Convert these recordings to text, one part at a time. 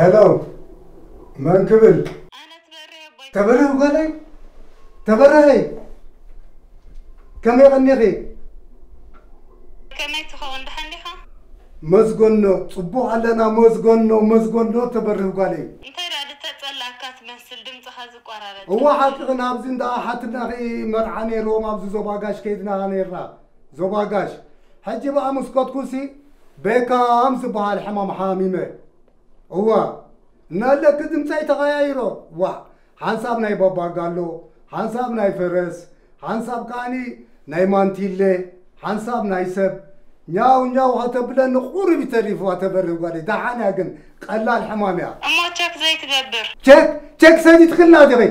هلو من كبل؟ أنا تبرع وقالي تبرعي كم يغني غي؟ كم يتخون دحنيها؟ مزقنو صبوا علينا مزقنو مزقنو تبرع وقالي. أنت رادي تطلع كاتمسل دمت خازق قرارات. هو حاطقنا عبزين ده حاطقنا غي مرعاني روم عبزو زباقاش كيدنا هني را زباقاش. حجي بقى مسكوت كوسي بيكا أمس بها الحمام حاميمة. هو نالك دمتي تغيره وا حنساب ناي بابا قالو حنساب ناي فرس حنساب كاني ناي مانتيلة حنساب ناي سب نياو نياو هتبلا نقور بتريف وتبرر قالي دعانا قن قلا الحمام يا أما تشك زي تدبر تشك سيدي تخلنا دبي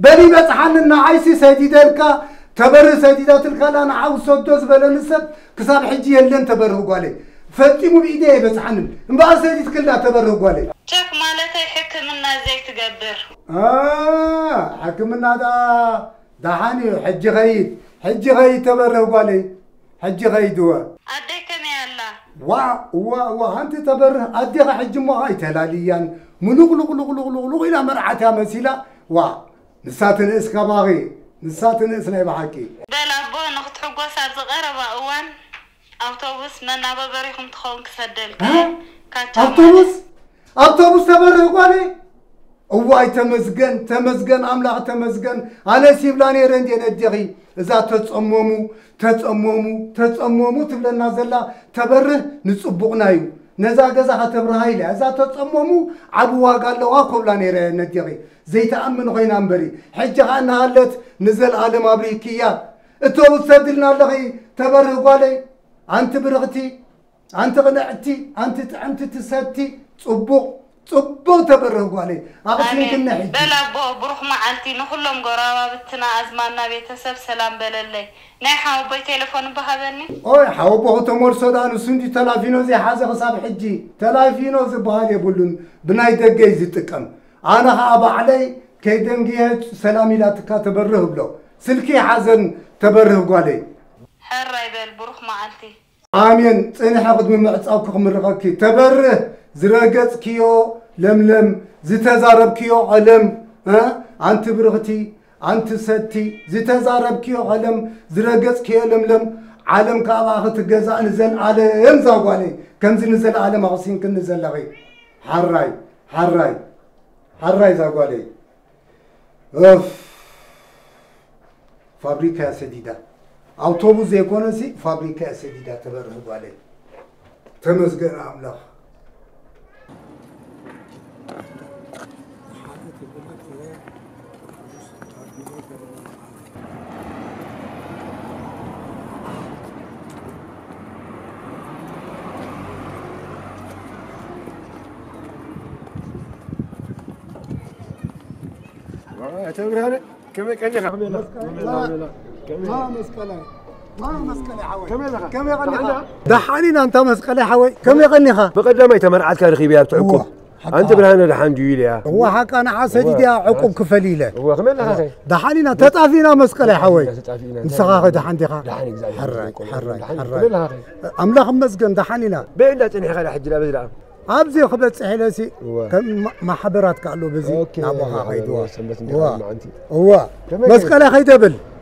بني بس حننا عايسي سيدي دلكا تبرر سيدي دلكا لا نعاو صدوس بلا نسب كساب حجي اللي تبرر قالي فتيمو بإيديه بس حنن مبقى سيدي تخلنا تبرر قالي تشك مالتي حكمنا زي تقبر حكمنا دا حاني حجي غيد تبرر قالي حجي غيد هو أديك يا الله وا أنت تبرر أديك حجي مغاي تلاليا منوغ لغ لغ لغ لغ لغ إلى مرعتها مسيلة وا نساتن إسكا باغي نساتن إسنا يبحكي بلا بو نخت حقوس أبزغرب أوان أوتوبوس من أبابريكم تخون كسدلك أوتوبوس تبرر قالي واي تمزجن أملاح تمزجن أنا سيبلاني رندي ندغي إذا تتصممو تبلنا زلا تبره نصبقنايو نزا غزا حتبرهاي لا إذا تتصممو عبوا قالوا واكو بلاني ندغي زي تأمن غينا امبري حجي عنا هلت نزل عالم أمريكية اتوبو تسدلنا لغي تبره قالي أنت برغتي أنت قنعتي أنت تسدتي صبق صبوا تبرهوا عليه. أقسم كنا حجي. بلا بو بروح مع عالتي نخلهم قرابة بتنا أزماننا بيتسب سلام بلا لي. نحاو بي تليفون بهذني. أوه حاو بو تمر سودان وسندي تلافينو زي حازق صاب حجي. تلافينو زي بهالي يقولون بناي دقي زي تكم. أنا هابا علي كيدم جيت سلامي لا تكا تبرهوا بلو. سلكي حزن تبرهوا عليه. حراي بل بروح مع عالتي. آمين. أنا حاخد من معتصاوكم من رقاكي تبره. زراجت كيو لملم زتزارب كيو علم ها أنت برغتي أنت ستي زتزارب كيو علم زراجت كيو لملم علم كأواخت الجزاء نزل على إمزاقواني كم نزل على مغسين كن نزل لغي حراي زاقواني أوف فابريكا سديدة أوتوبوس يكونسي فابريكا سديدة تبرهقواني تمزجر أملاح تبرهني كم يغني كم يغني بقدمي تمرعت كرخيبيا بتعقب انت برهنه دحان جيليا هو حق انا حسدي عقب كفليله هو كم لها دحانينا تطافينا مسقله حوي مسخه دحان ديخا حراي املاح مسجن دحانينا بيننا تنحي غير حجنا بزلا أبزي خبرة سحلاسي ما حبرات قالوا بزي أبوها خيدوا هو مسكلة خيدبل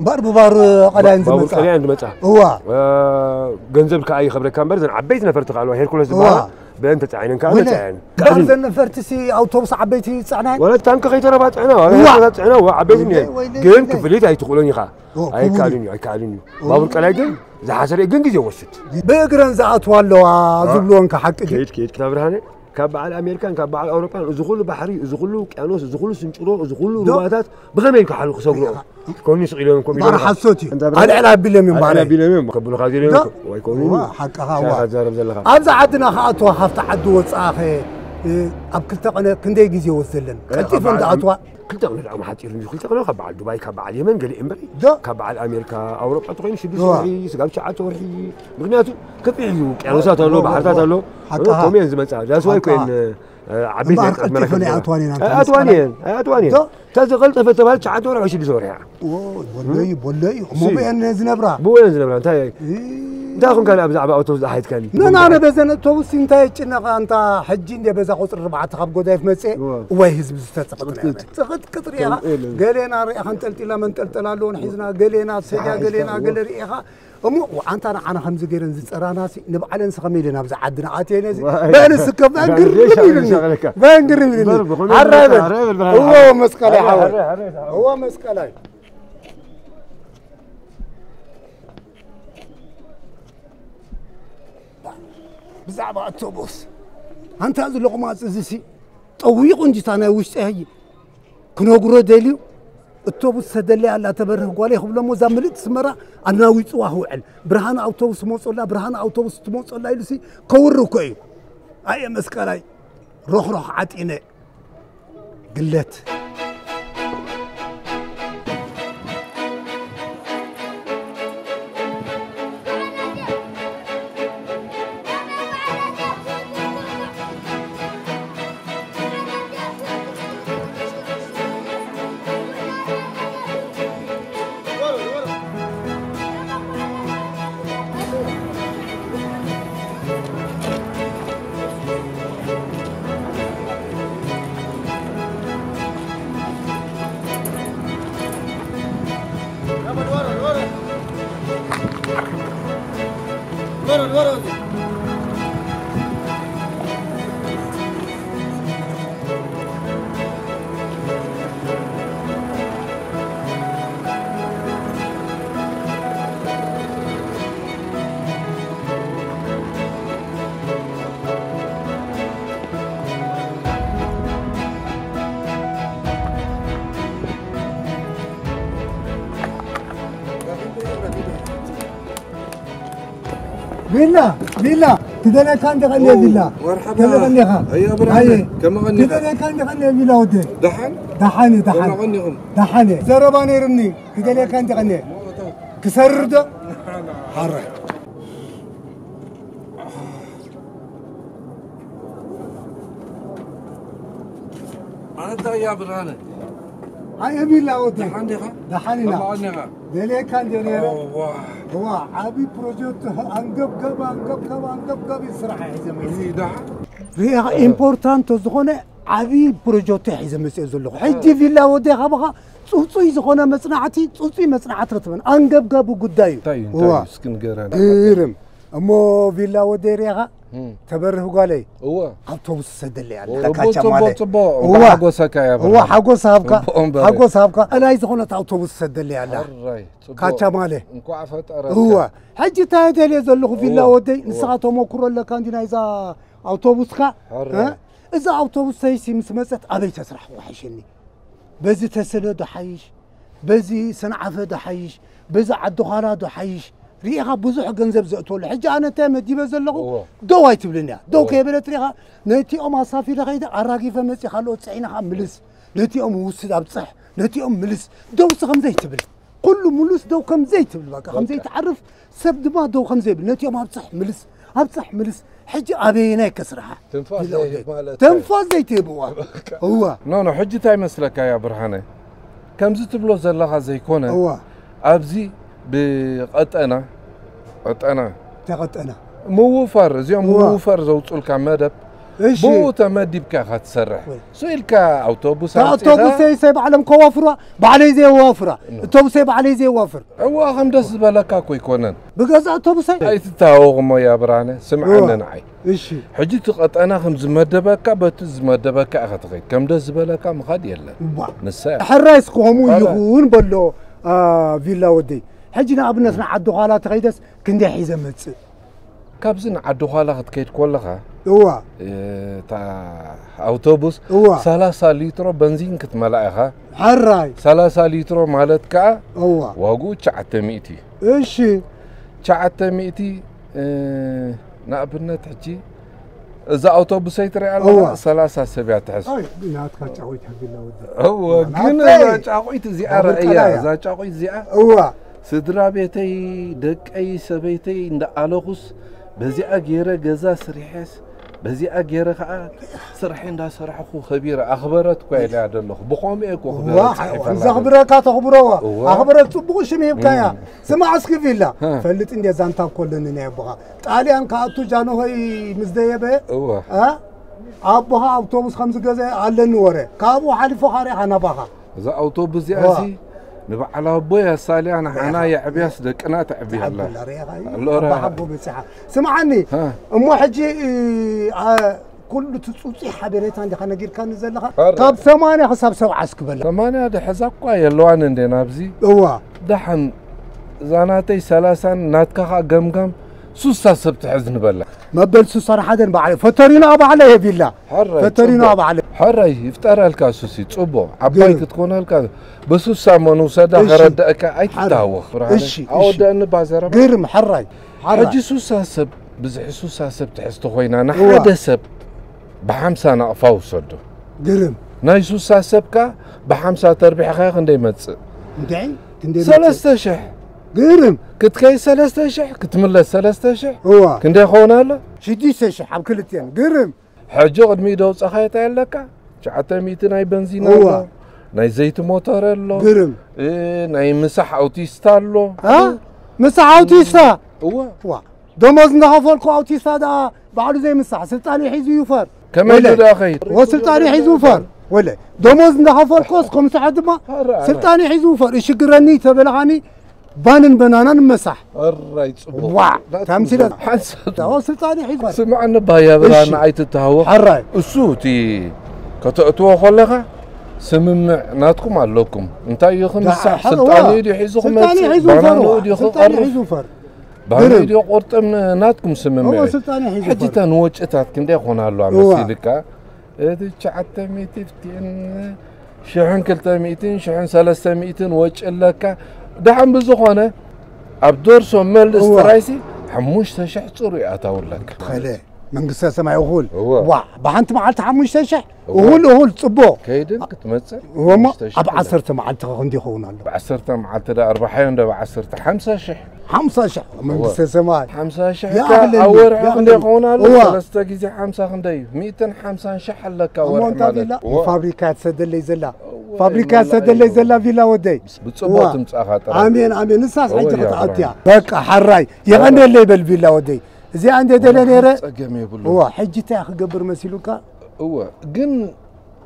ببابور قلي عند متعة ببابور قلي عند متعة هو غنزب كاي خبرك كان برزن عبيت نفرت قالوا هير كل زبا بنت تعين كان تعين بعد نفرتسي أوتوبوس عبيتي تسعنان ولا تانك غير ترى بتعنا ولا تسعنا وعبيتني كن كفليت هاي تقولني خا هاي كالوني بابور كلاجن زحسري جن جي وسط بقرن زعت والله زبلون كحق كيت كتابرهاني كبعل أمريكان كبعل أوروبان زغلوا بحري زغلوا كأنوس زغلوا سنجرو زغلوا روادات بغمين كحلو خسقلو كوني صغيرون كوني أنا حسوتي أنا ألعب باليمين أنا باليمين كبلو خازيرين ويكوني حق هوا أبز عدنا خاطوا حفت عدوة أخي أبكلتقنا كندي جزي وصلن. كتير فند عطوا. كلتقنا العام حاتير مش كلتقنا خبعل دبي خبعل اليمن قال إمبري. خبعل أمريكا أوروبا تقولين شو بيسوي سقام شعاته ورحي مغنياته كتير يوك. أنا ساتر له بحرتها له. كمية زمان ساعة. لا سوي كين عبيد. كتير أتوانين. تزغلت فتبالش عدو ولا عشي بسوريا. والله مو بين زنبرة. مو بين زنبرة تاي. داخل كان أبزع بأوتوز أحد كان. أنا بزن توصي نتاي إنها أنت حجين دي بزع قطر ربعة تخب قداي في مسي ويهز بزتسقط. تسقط كتر يا قالينا ريحة نتلت لا من تلت لا لون حزنا قالينا سجا قال ريحة. وأنت أنا خمسة جيران زت راناسي نبقى على نسخمي لنا بزع عدنا آتي نازي. بين السكب بين قريب الرابع هو مسكلة. هو مسكلاي بزعبة التوبوس أنت هذا اللقمات زيسي طويق نجيت أنا وش هي كنوغرو ديليو التوبوس سدلي على تبره قالي خبلا مزاملت سمرة أنا ويت واهوعل برهان أوتوبوس موص ولا برهان أوتوبوس تموت ولا يلسي كور ركوي أي مسكلاي روح عتينا قلت لله تدنا كان دخلني لله مرحبا أيوة برحبا كما غني تدنا كان دخلني لله ودي دحاني كما غنيهم دحاني زرباني رني تدنا كان دخلني كسرده حرة أنا ده يا برهانة أي بالله ودي دحاني لا دليل كان دنيره هو عبي بروجكت انقب يسرح حزمسي ريح امبورتانت زغونه عبي بروجكت حزمسي زلو حجي فيلا ودي خبخه صوصي زغونه مصنعتي صوصي مصنعت رتبن انقب قداي هو سكن قران ايرم امو فيلا ودي ريحه تبره قالي هو ابتوس سدلي على تكاچا مالك هو حقوسك يا هو حقوسك انا يزغونه ابتوس سدلي على كاچا مالك انكو عفت هو حجي تاهدلي زلخو في الله ودي نساتو مكرو لك عندنا اذا ابتوسك اذا ابتوس سيسي مسمصت ابي تسرح وحشني بزي تسلو دحيش بزي سنعفه دحيش بزي عدخاله دحيش ريحة بزح جنزب زقتول حجة أنا تامد دي بزلقو دواي تبلنا دو كيبلت ريحة نتي أم عصافي لغيدا عراقي فمسي خلو 90 ملس نتي أم وسد أبصح نتي أم ملس دو سخم زيت تبل كل ملوس دو كم زيت تبل بقى خم زيت تعرف سبد ما دو خم زيت نتي أم أبصح ملس حجة أبينا كسرها تنفاز زيت يبوها هو نو حجتي مسلك يا برهانة كم زيت تبلو زلقها زيكونة هو أبزي قطعنا موفر اليوم موفر زوت لك مدب بو تمدب كا تسرح سئلك اوتوبوس يسيب علم كوفره بعلي زي وفره اوتوبوس بعلي زي وفر هو خم دس بالك اكو يكونن بغز اوتوبوس اي تتاوغمو يا برانه سمعنا نعي ايش حجي تقطعنا خم زمدبك بتزمدبك اختغي كم دس بالك مخاد يلا نسا حرايس قومو يكون بلو فيلا ودي حجنا ابنسنا عدو خالات غيدس كندي حيزه متص كابزن عدو خالات كيد كلها هو تاع اوتوبوس 30 لتر بنزين كتملأها حراي 30 لتر مالتك هو واغو 900 ايشي 900 نابنت حجي إذا أوتوبوس يطري على 3 سبعات حس. أي بناتك أقويت حق الله ودي. هو قلنا أقويت زيارة أيام إذا أقويت زيارة. هو سدرا بيتي دك أي سبيتي إن دعالوس بزي أجيرة جزاء سريحس بزي أجيرة خاء سرحين دا سرح أخو خبير أخبرت كويل عبد الله بقومي أكو خبرة. إذا خبرك أتخبروها أخبرت بقولش مهم كيا سمع أسكت فيلا فلت إن جزان تاكلني نبغى تعالي أنك أتوجانه هاي مزدية به أبوها أوتوبوس 5 جزاء على النوره كابو حلف خاري أنا بها إذا أوتوبوس زي نبع على أبويا صالح أنا حنايا عبياس دك أنا تعبي الله الله أحبه بالسحة سمعني أم حجي كل تصوصي حبيرات عندي خلنا نجير كان نزل لها طب 8 حساب 7 سكبل 8 هذا حساب قوي اللي عن عندي نابزي هو دحن زاناتي 30 ناتكا جمجم سوسة سبت حزن بلا ما بل سوسة حدا بعلي فوتورينو بعلي فيلا حرة فوتورينو بعلي حرة يفترى الكاسوسي تصبو عبايك تكون هالكا بسوسة منوسدة غرد أكا أي تتاوخ إشي أود أن بازر قرم حرة حجي سوسة سب بزح سوسة سبت حزتو خوينا أنا حدا سب ب5 أنا أفاوصدو قرم ناي سوسة سبكا ب5 تربيح خيخ ندي متسب ندعي تندي 3 شح قرم كنت كاي 3 شح كنت ملس 3 شح هو كنت يخون هلا 6 شح عم كلتين قرم حجي قدمي دوص اخيت لك شعت 100 ناي بنزين هو ناي زيت موتور له قرم ايه ناي مسح اوتيستا له ها مسح اوتيستا هو دمز نحفلكو اوتيستا دا بعده زي مسح سلطان يحيزو يوفر كمان يا اخي وسلطان يحيزو يوفر ولا دمز نحفلكو اسكم سعد ما سلطان يحيزو يوفر ايش قرني تبلعني بانن بنانان مسح الراي صبو وا تمثيل حسد سلطاني حيد سمع النبه يا بران عيت التهوخ الراي السوتي كتعتوا خلقه سممع ناتكم علىكم انت يخم مسح سلطاني يدي حيزكم بانن يدي خر بانن يدي قرطم ناتكم سممع حجي تنوجتات كندي خونالو امسيلكا ادي شعت 150 شحن 300 شحن 300 وجه لك دحن بزخونه ابدور سومل استرايسي حموش تشح صري اتاولك خلي من قصه سماي اقول وا بحنت معلت حموش تشح اقول صبو كيدن كتمص هما اب 10 معلت عندي خونال ب 10 معلت 40 ده ب 10 5 شح من قصه سماي 5 شح اول عندي خونال 3 جزء 5 خندي 150 شح لك ورمالك فابريكات سد اللي زلا فابريكا سدلي زلا فيلا ودي بتصبوا تمصاخا ترى امين امين نساس حيت قطعتيا بقى حراي يغني اللي بالفيلا ودي زي عندي دليره هو حجتي اخ قبر مسيلوكا هو كن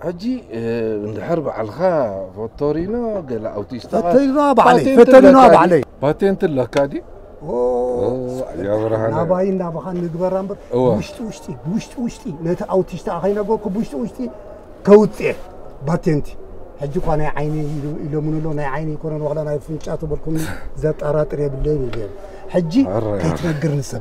حجي نحرب على الخا فوتورينو قال اوتيستا فوتورينو علي باتنت لكادي اوه يا برهان ناباين نابخان نغبران بوشتي نتا اوتيستا اخينا غوكو بوشتي كوتي باتنتي حجيكو انا عيني الى من لون عيني كورن وغلا انا فنشاتو بالكم زات اراطر يبلي يجي حجي كيتنقر نسب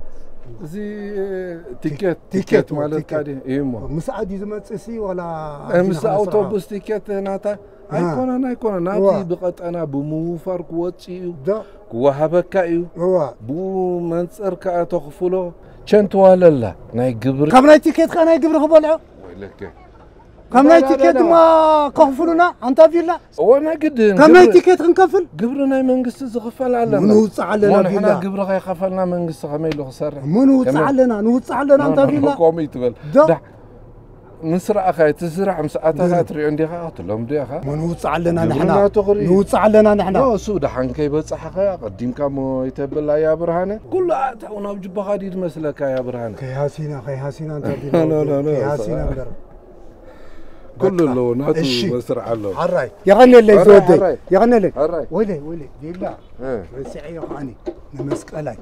زي تيكيت مالك هذه ايمو مساعد يزمتسي ولا مس اوتوبوس تيكيت هناتا ايكون انا بقت انا بموفر كوتشي كوهبكايو بو منصر كا تخفلو شنت ولا لا ناي قبر كم ناي تيكيت كان ناي قبر خبلعو ولك كم لا تيكيت ما كفلونا انت فيلا وانا قد كم لا تيكيت نكفل قبرنا منقص زغفل على منوصع علينا فيلا قبر غير خفلنا منقص خميلو خسر منوصع علينا انت فيلا قومي تبل نسرع اخي تزرع مساعتها تري عندي خاطر لهم دي اخي منوصع علينا نحن لا سود حنكي بصح اخي قديم كم يتبل يا برهانه كل اتاونا بجب غادي تمسلك يا برهانه كي حسينا انت فيلا لا كل اللون هاتوا بسرعه اللون حراي يغني اللي زودي يغني لك ويلي بالله وسعي يا خاني نمسك علي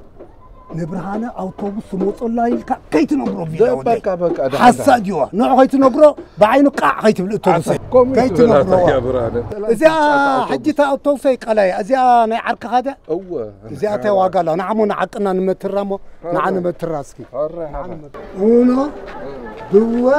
نبرهانة أوتوبوس موت الله يلقى كيت نبرو فيديو بكا بكا حساد يوا نوع كيت نبرو بعينه قاع كيت بالأوتوبوس كيت نبرو إذا حجيت أوتوبوس يقلاي إذا ما يعرق هذا أوه إذا توا قال نعم ونعقنا نمترمو نعم نمتراسكي ونو دوا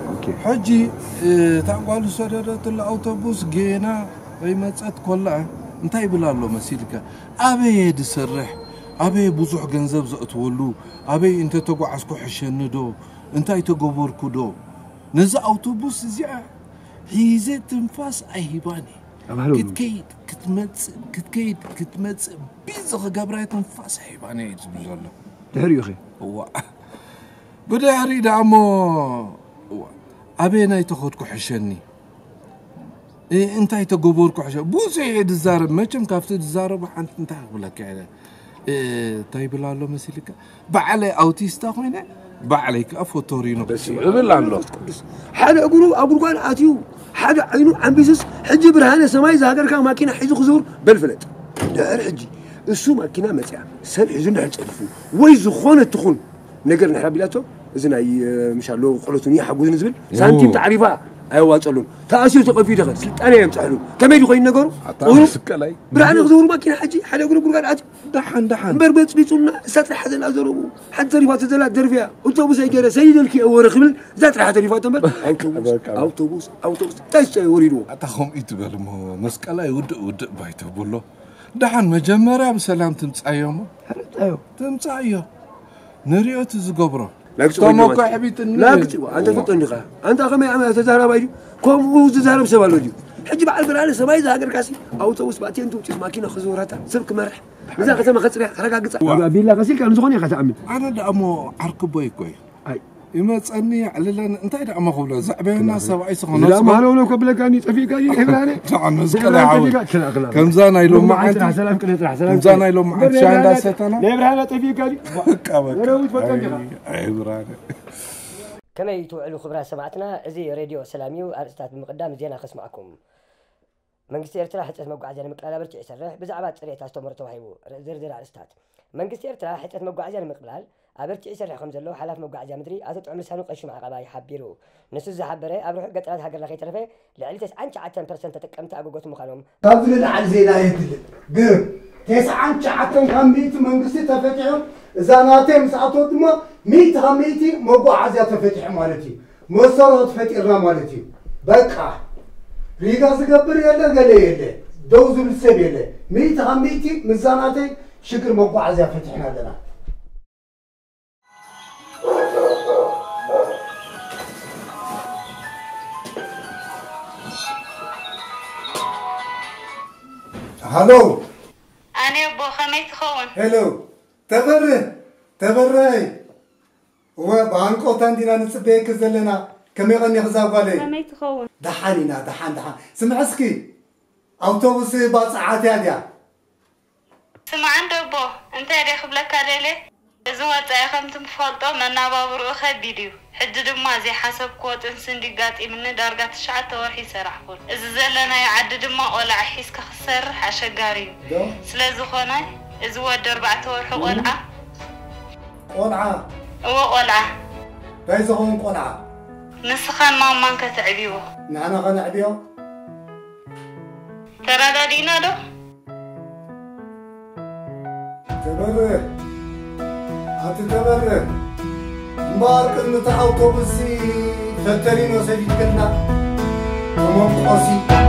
أوكي. حجي تقالوا سيد ذاتو الأوتوبوس جينا ويمتعت كلها. أنت يبلا له مسيلك. أبيد السرح. أبي بوزح جنزب زقتولو. أبي أنت تقو عسكو حشن دو. أنت يتجبر كدو. نزا أوتوبوس زيع. هيزة تنفاس أهيباني. كتكيد كتمت كتكيد كتمت بيزغ جبرة تنفاس أهيباني تبزر له. دهري يا أخي. هو. بدهري دعمو. هو. أبي أنا يتاخدكو حشني. إيه أنت يتجبركو حشن. بوزي تزارب ما كم كافت تزارب وحنت أنت ولا كذا. طيب لا لو مسلك بعلي اوتيستا خوينا بعليك فوتورينو بس يبل الله حدا اقولوا ابو قال اتيو حدا عينو عم بيسس حجي برهانه سماي زاغر كان ماكينه حيزو خزور بالفلت دار حجي السو ماكينه متع سن حيزو نحصفو وي زخونه تخون نجر نحبيلاتو اذن اي مشالو قلتون يا حقوز نزبل سانتيم تعريفا ايوا تصلون تاسيو تقفي دخل سلطانه يمصحلو كما يدخل ينغرو وسكلاي برهانه خزور ماكينه حجي حدا اقولوا قال اتيو دحن دحن بربت بيتنا سات حزن أزربو حتى ريفات زلات درفيا أوتوبوس أجرا سيد الكي أو رخمل زات رحت ريفات تمر أوتوبوس تايش يوريدو أتخم إتبل مو مسكلا يود ود بيته بقوله دحن مجمرة بسلام تمسعيهم أيوه تمسعيهم نريوت الزقبرة كم كحبيت الناس أنت فت النقاء أنت أخمي عم تزهر بايجو كم وزهر بسبالوجو حجب على البرانة سبايز هاجر كاسي أوتوبوس بعدين توجي ماكينة خزوراتها سبك مرح إذا قسم خسر حركة قسم. بالله قسيل كان زغني قسم أمين. أنا دا أمو عرق بويكوي. أي. إما تسألني على لأن أنت إذا أما قبله زعبي الناس وعي صغنا. لا ما هلو لو قبله كان يتفي كان يحبلاني. طبعا نزكلا عود. كم زانا يلوم معك. كم زانا يلوم معك شان داست أنا. لا برهانة تفي كان. أي برهانة. كما يتوعلوا خبراء سمعتنا زي راديو سلاميو أرسلت من قدام زينا خصمعكم. منقسط إيرترا حتى مجازين مقبلة برجع يسرح بزعبات سريعة استمر توهيبو زردر على الستات منقسط إيرترا حتى مجازين مقبلة برجع يسرح خمسة لو حلف مجازين مدري أثبت عمل سنو قش مع قبائل حبيرو نسوز حبره أبروح قتلات هاجر لخي ترفه لعلتس أنت عتن برسنت تكمت أبو جوت مخالم قبل على زينايد قرب تسعة أنت عتن خميت منقسط تفتحهم زناتهم ساعتهم ما ميت خميتي مجازين تفتح مالتي مسرات فتح مالتي بقى ريغا زغبر يله غله يله دوز بالسب يله ميت عميتي مزاناتي شكر مقعز يا فتحنا لنا هالو انا بو خميس خون هلو تبري وبانكو تاندينا نصبيك زلنا كم يغني خزاب علي؟ كمي تخون دحانينا دحان سمع اسكي اوتوبوس باصعات هادية سمعان دبو انت هادي خبلك هاديلي ازو وطاي خمتم فولطو منابابرو خديديو حجي دما زي حسب كوطن سنديقات امني دارقة تشعات ورحي سرحكول ازو زلنا يعد دما قولع حيسك خسرح عشقاريو سلازو خوناي ازو ود اربعة ورحو قولعة قولعة هو قولعة بايزو خون قولعة نسخان ماما كتعبيوه نعم غنعبيوه ترى دادينا دو تبرر هتتبرر مبارك ان تعاوتو بسي فترين وسجد كنا ومنقصي